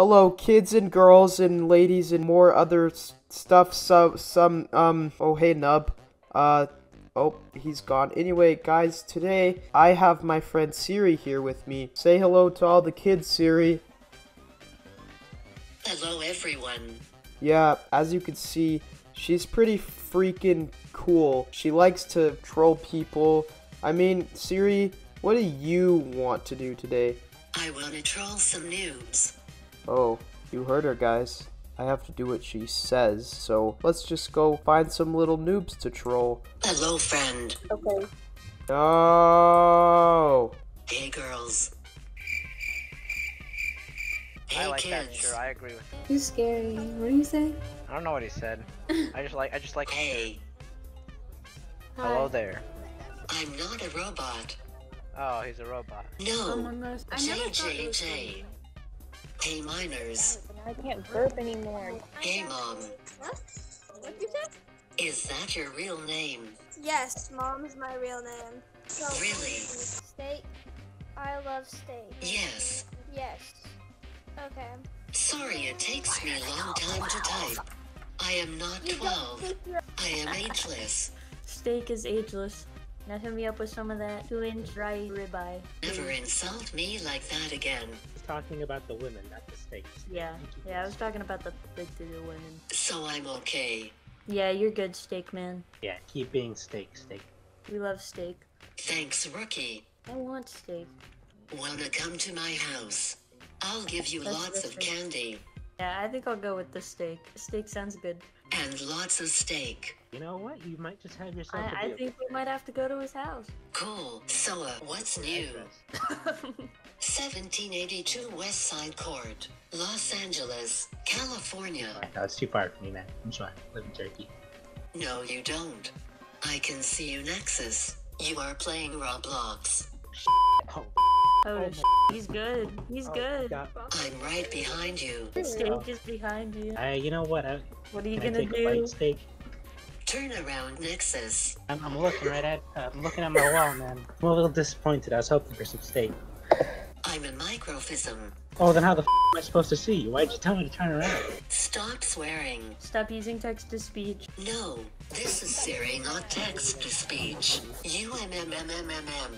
Hello, kids and girls and ladies and more other stuff. Oh hey Nub. Oh, he's gone. Anyway, guys, today I have my friend Siri here with me. Say hello to all the kids, Siri. Hello, everyone. Yeah, as you can see, she's pretty freaking cool. She likes to troll people. I mean, Siri, what do you want to do today? I want to troll some noobs. Oh, you heard her, guys. I have to do what she says, so let's just go find some little noobs to troll. Hello, friend. Okay. Oh. Hey, girls. Hey, I like kids. That, sure, I agree with you. He's scary. What do you say? I don't know what he said. I just like Hey. Hi. Hello there. I'm not a robot. Oh, he's a robot. No. Oh my gosh. JJJ. Hey, miners. I can't burp anymore. Hey, Mom. Huh? What'd you say? Is that your real name? Yes, Mom is my real name. So, really? Steak? I love steak. Yes. Yes. Okay. Sorry it takes me a long time to type. I am not 12. I am ageless. Steak is ageless. Now hit me up with some of that 2-inch dry ribeye. Never insult me like that again. Talking about the women, not the steaks. Yeah, I was talking about the women. So I'm okay. Yeah, you're good, steak man. Yeah, keep being steak. We love steak. Thanks, rookie. I want steak. Wanna come to my house? I'll give you lots of candy. Yeah, I think I'll go with the steak. Steak sounds good. And lots of steak. You know what? You might just have yourself I think we might have to go to his house. Cool. So, what's new? 1782 West Side Court, Los Angeles, California. Oh, that's too far for me, man. I'm sorry. I live in Turkey. No, you don't. I can see you, Nexus. You are playing Roblox. Oh. Oh, he's good. He's good. God. I'm right behind you. The steak is behind you. You know what? What are you gonna do? Steak? Turn around, Nexus. I'm looking right at. I'm looking at my wall, man. I'm a little disappointed. I was hoping for some steak. I'm a microphism. Oh, then how the f am I supposed to see you? Why'd you tell me to turn around? Stop swearing. Stop using text-to-speech. No, this is Siri, not text-to-speech. UMMMMMM.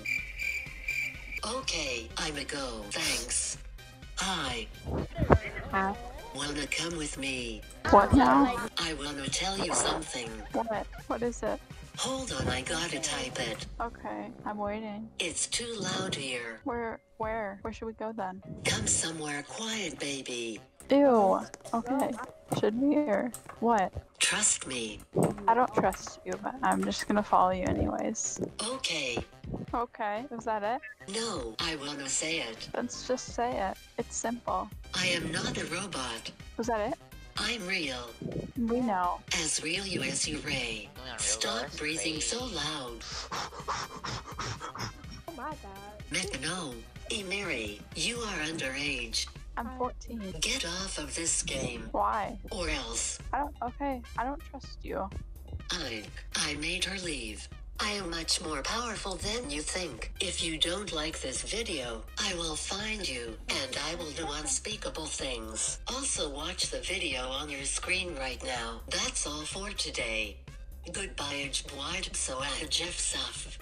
Okay, I'm a go. Thanks. Hi. Hi. Wanna come with me? What now? I wanna tell you something. What? What is it? Hold on, I gotta type it. Okay, I'm waiting. It's too loud here. Where? Where should we go then? Come somewhere quiet, baby. Ew. Okay. Should we or what? Trust me. I don't trust you, but I'm just gonna follow you anyways. Okay. Okay, is that it? No, I wanna say it. Let's just say it. It's simple. I am not a robot. Was that it? I'm real. We know. As real you as you ray. Stop breathing so loud. Oh my god. No, Emiri, you are underage. I'm 14. Get off of this game. Why? Or else. I don't trust you. I made her leave. I am much more powerful than you think. If you don't like this video, I will find you, and I will do unspeakable things. Also watch the video on your screen right now. That's all for today. Goodbye, Ajboid Soaj Saf.